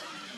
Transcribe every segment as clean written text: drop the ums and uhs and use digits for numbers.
Đi.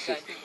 Thank you.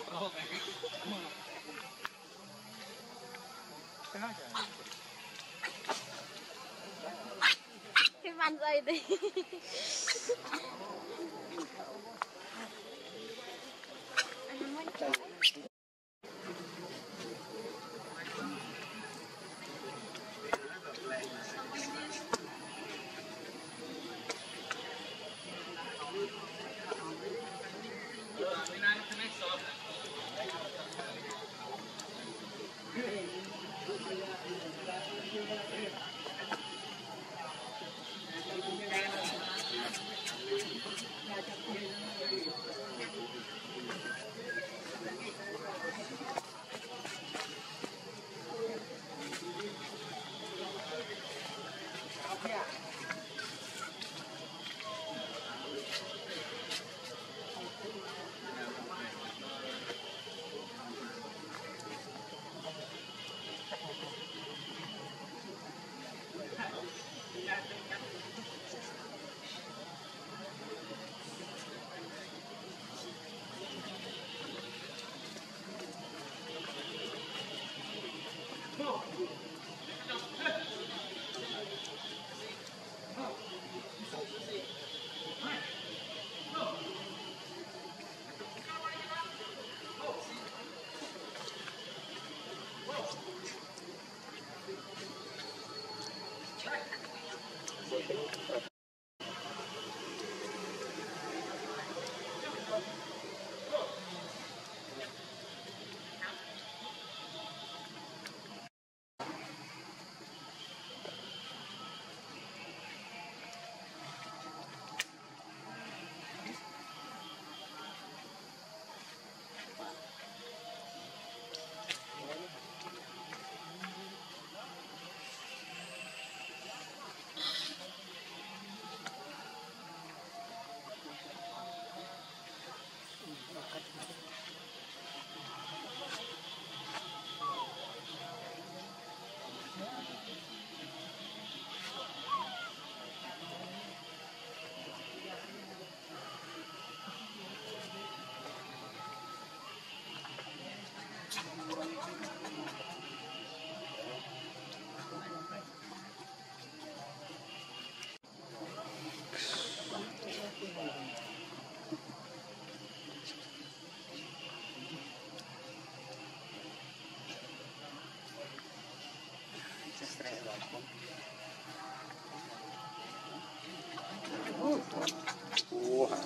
ส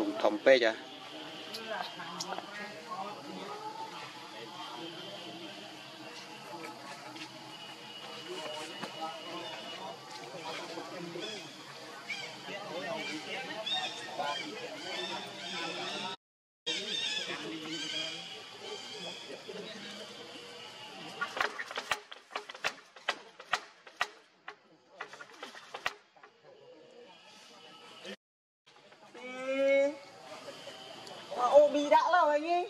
ูงทอมเป้จ้ะBị đã lâu anh ấy.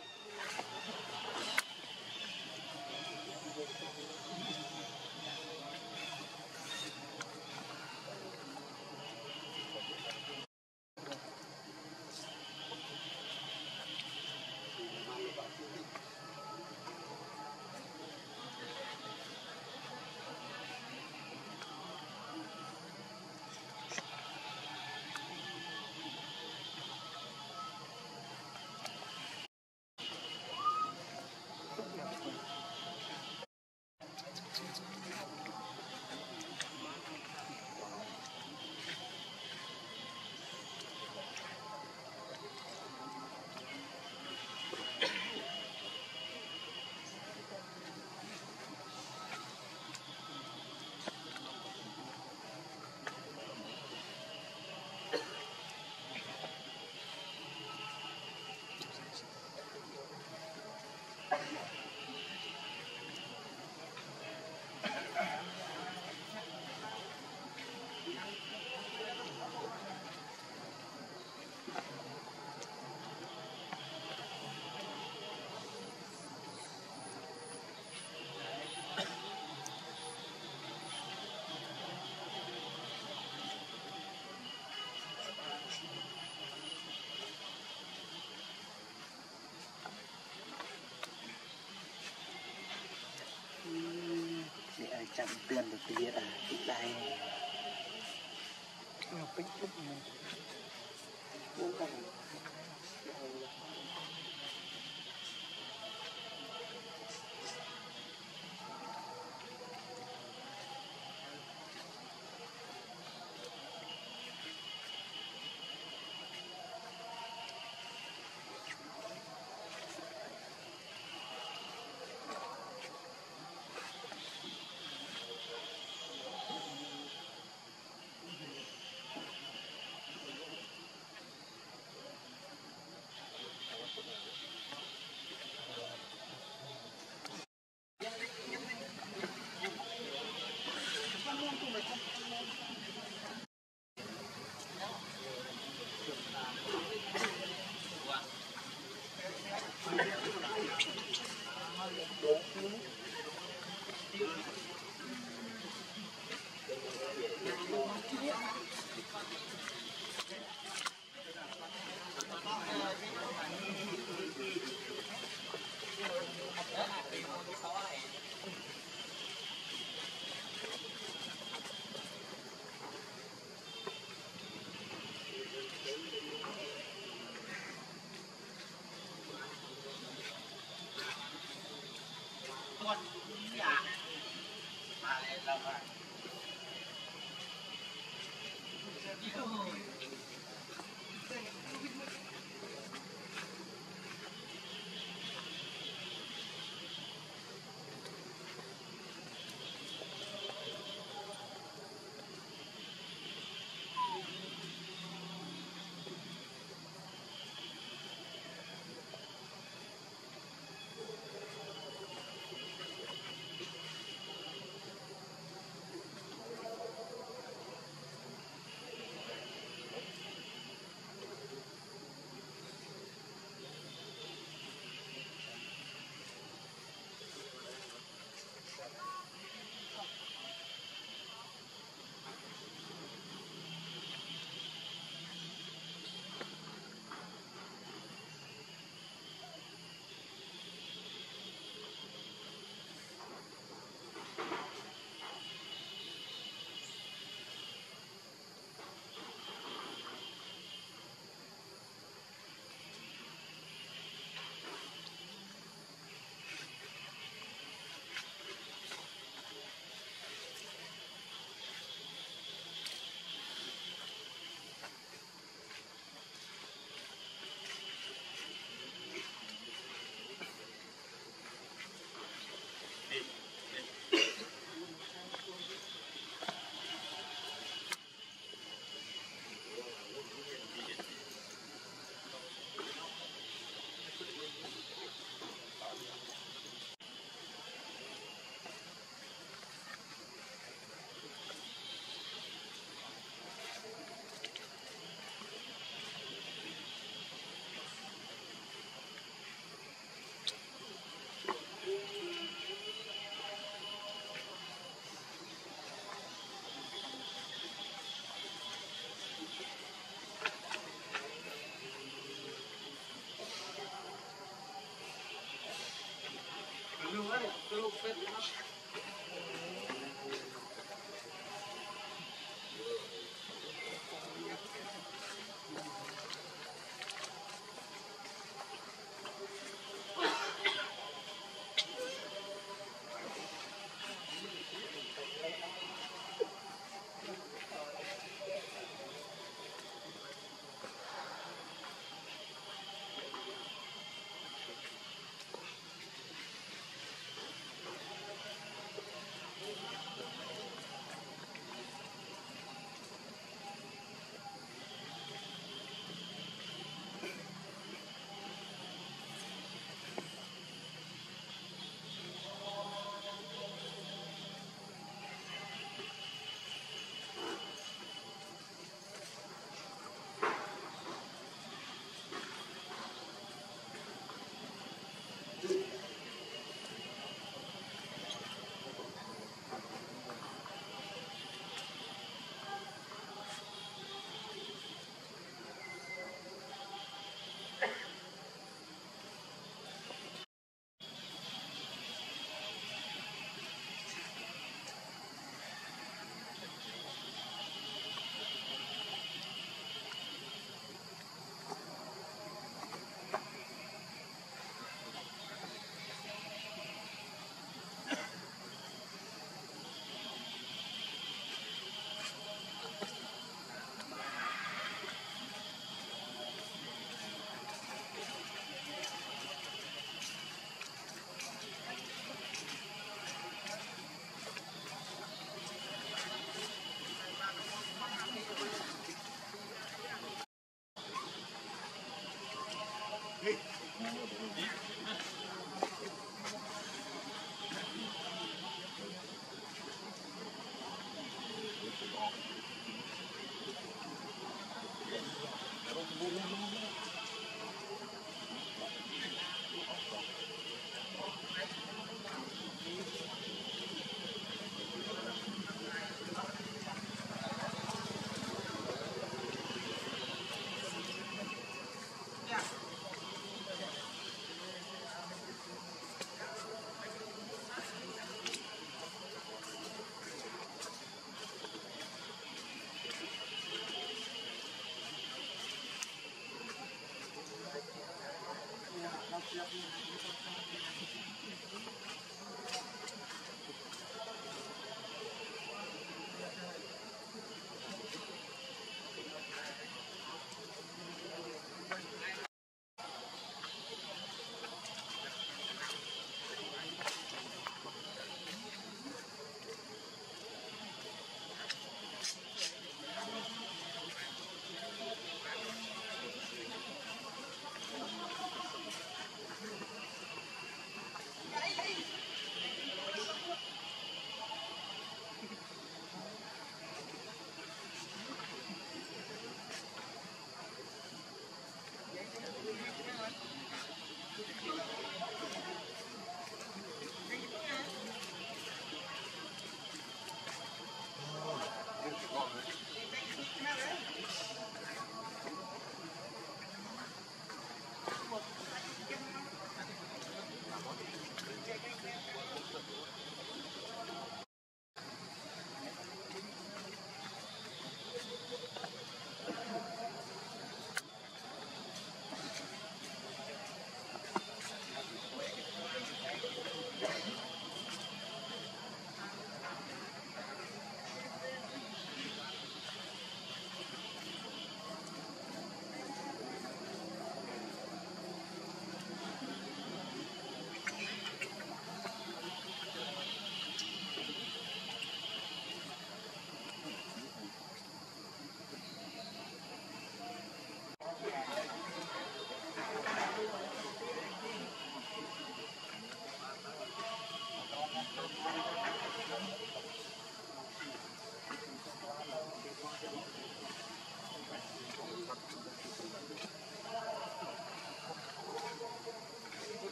Chẳng tiền được cái điện ở đây nó bích chút này cũng không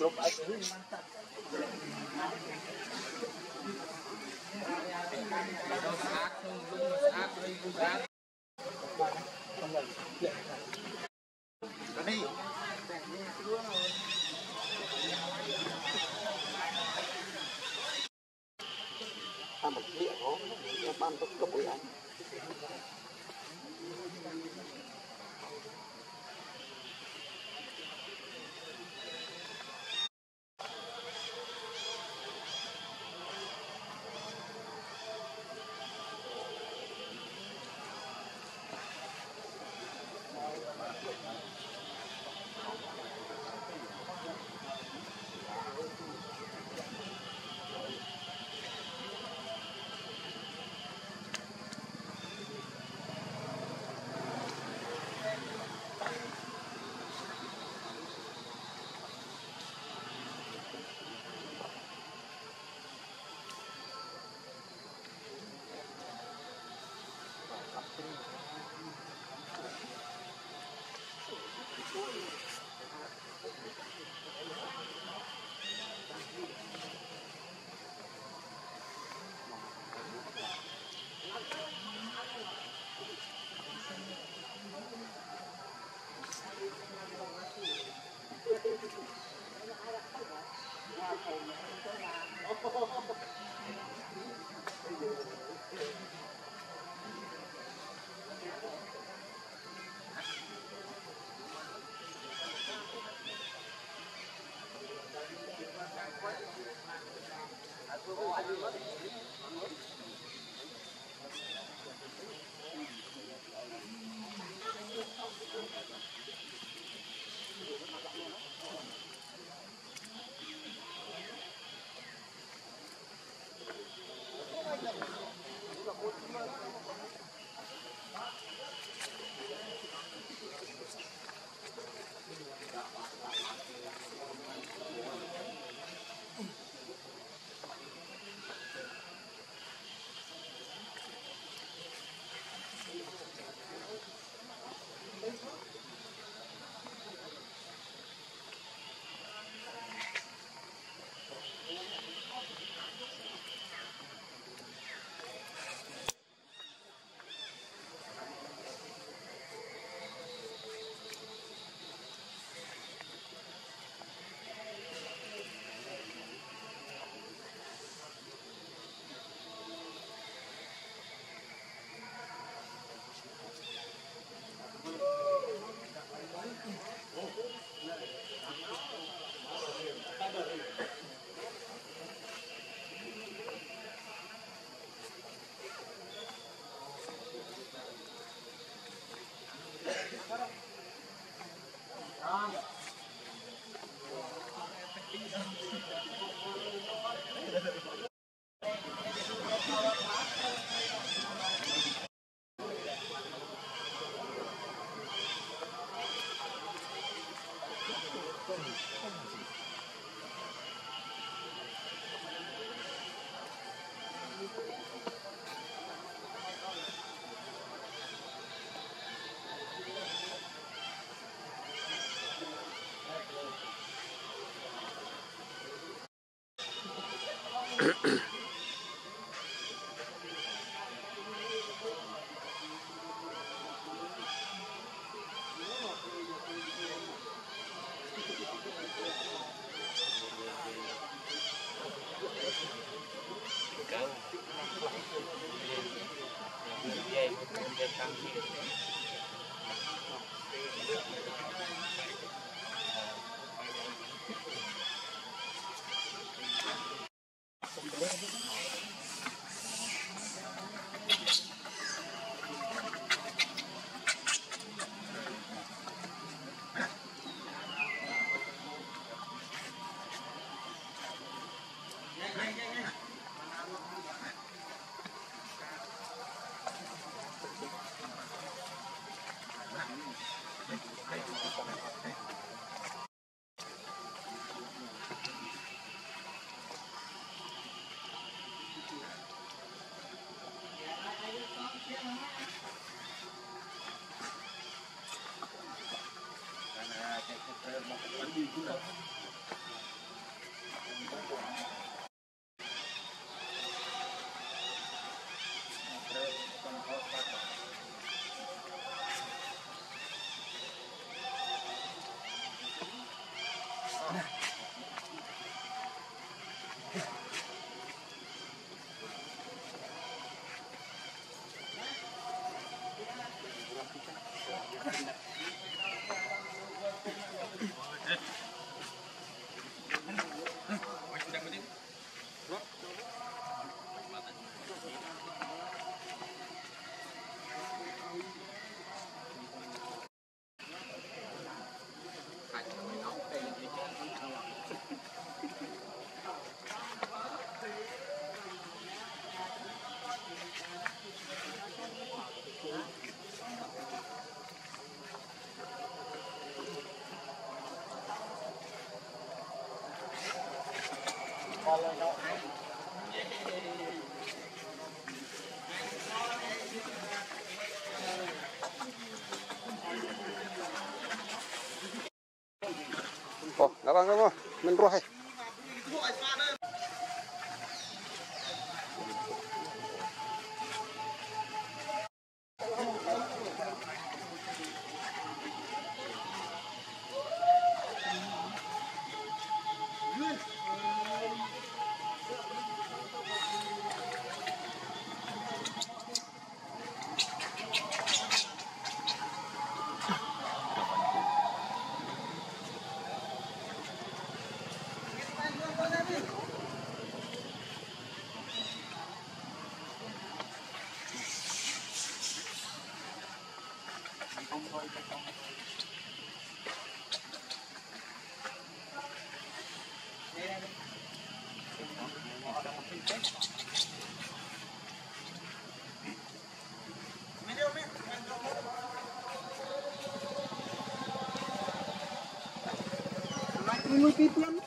Hãy subscribe cho kênh Ghiền Mì Gõ để không bỏ lỡ những video hấp dẫn. Oh, nggak apa, men ruah. Muy pipián.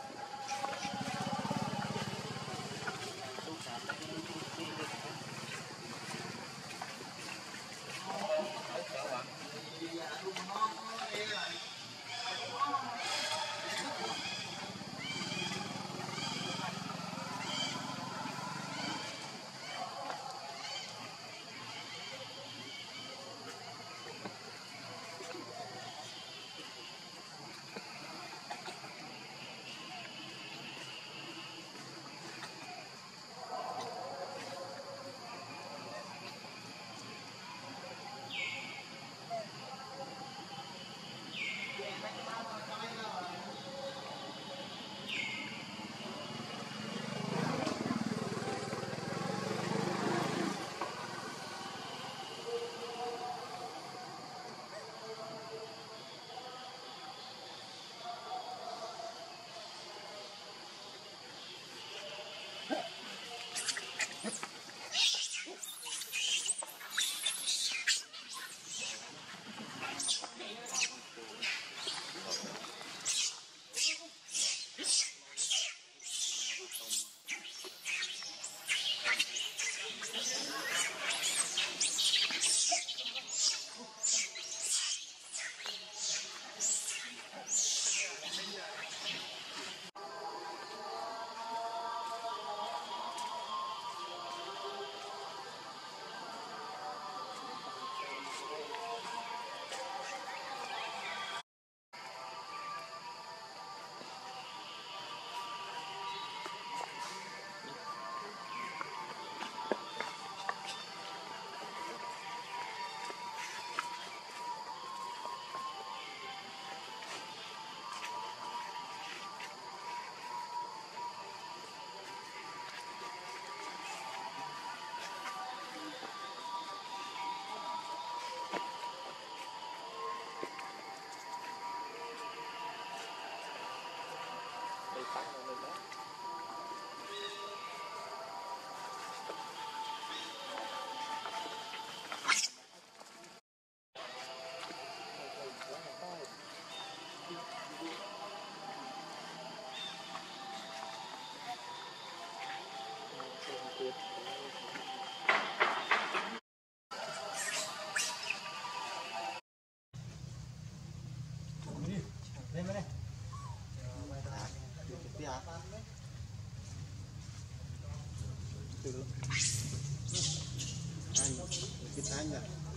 Ini mana?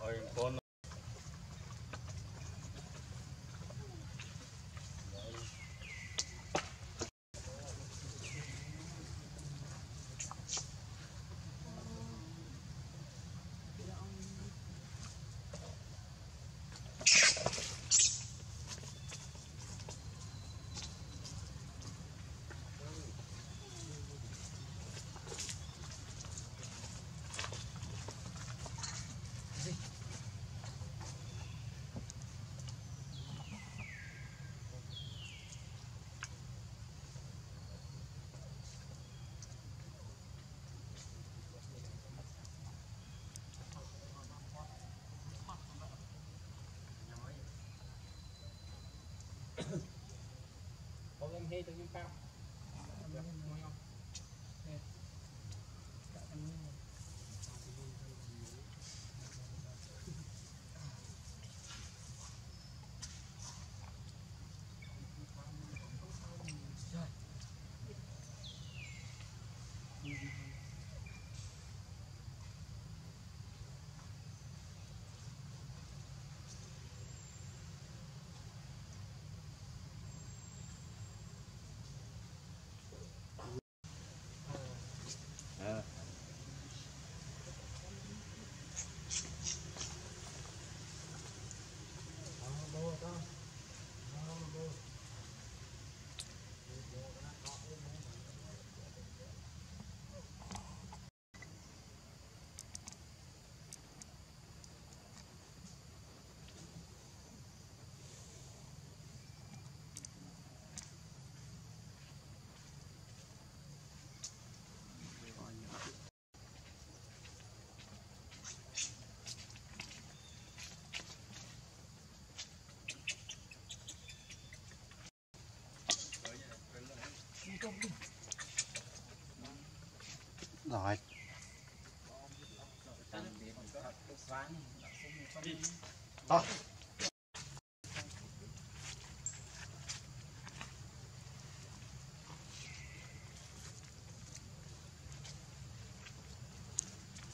rồi con hei tự nhiên cao rồi đó.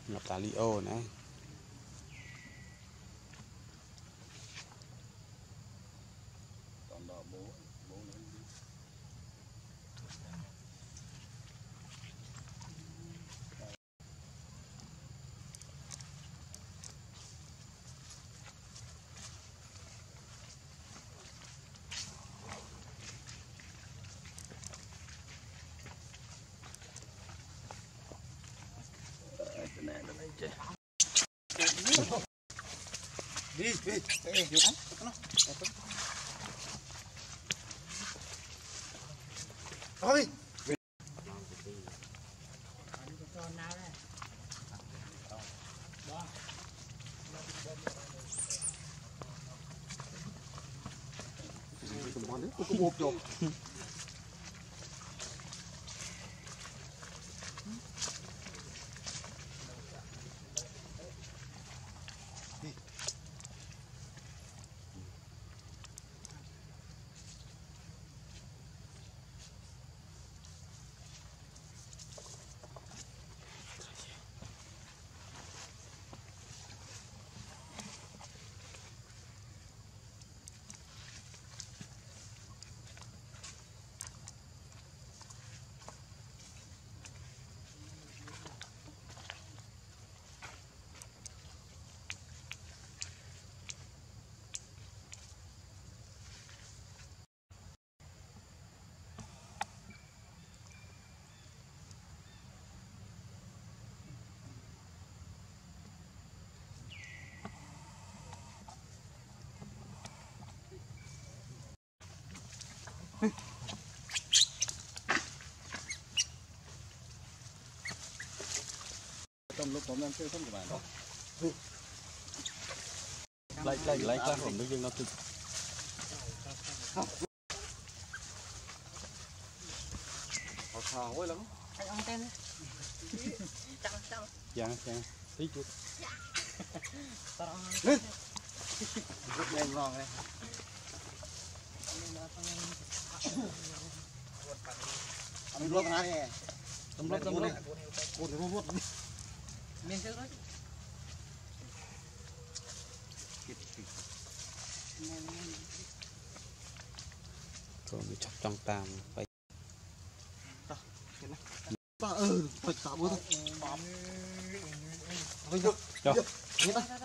Ngập tà li ô nữa đi đi đi đi thôi đi lúc tóm lên chơi không các bạn lấy ra của mình nó tự thò lắm. Dạ. Tí chút. Lên. Rất nhanh ngon đây. Ambil dua kena ni. Tembok. Buat rumput. Main seru. Kau dicap cangtam. Tak. Pak, tak boleh. Jom. Ini tak.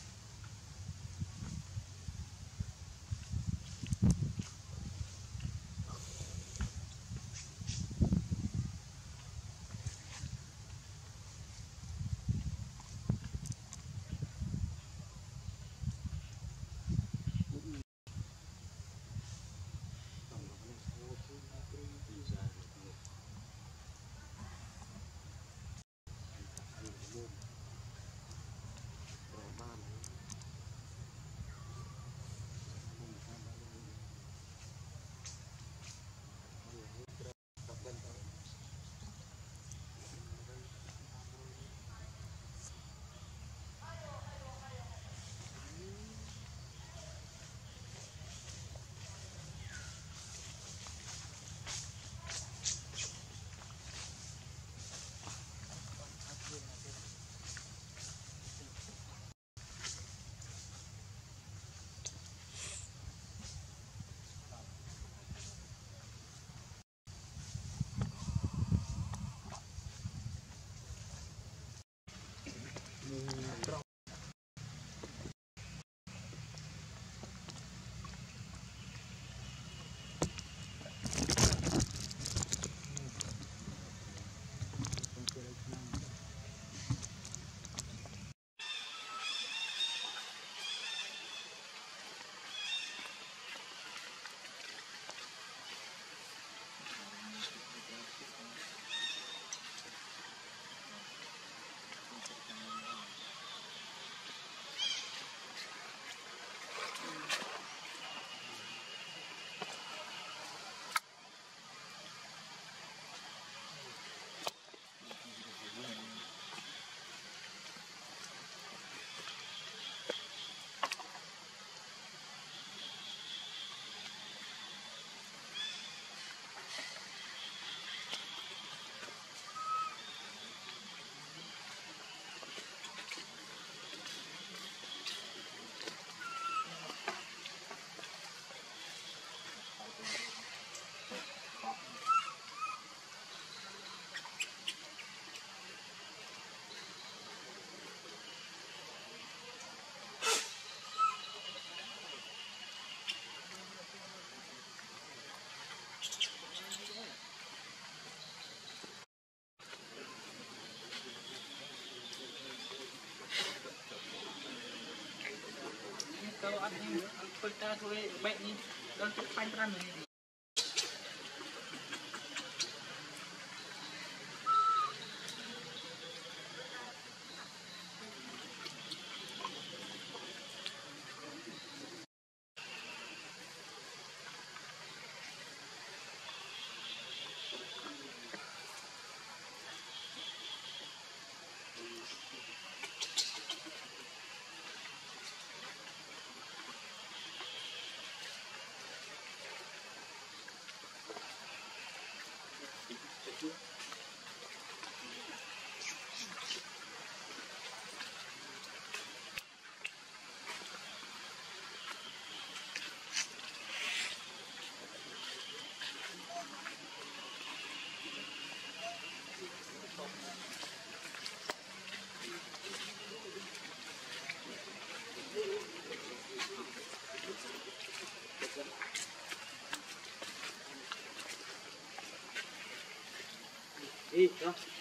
Kita boleh baik ni untuk panjang ni. Eat, huh?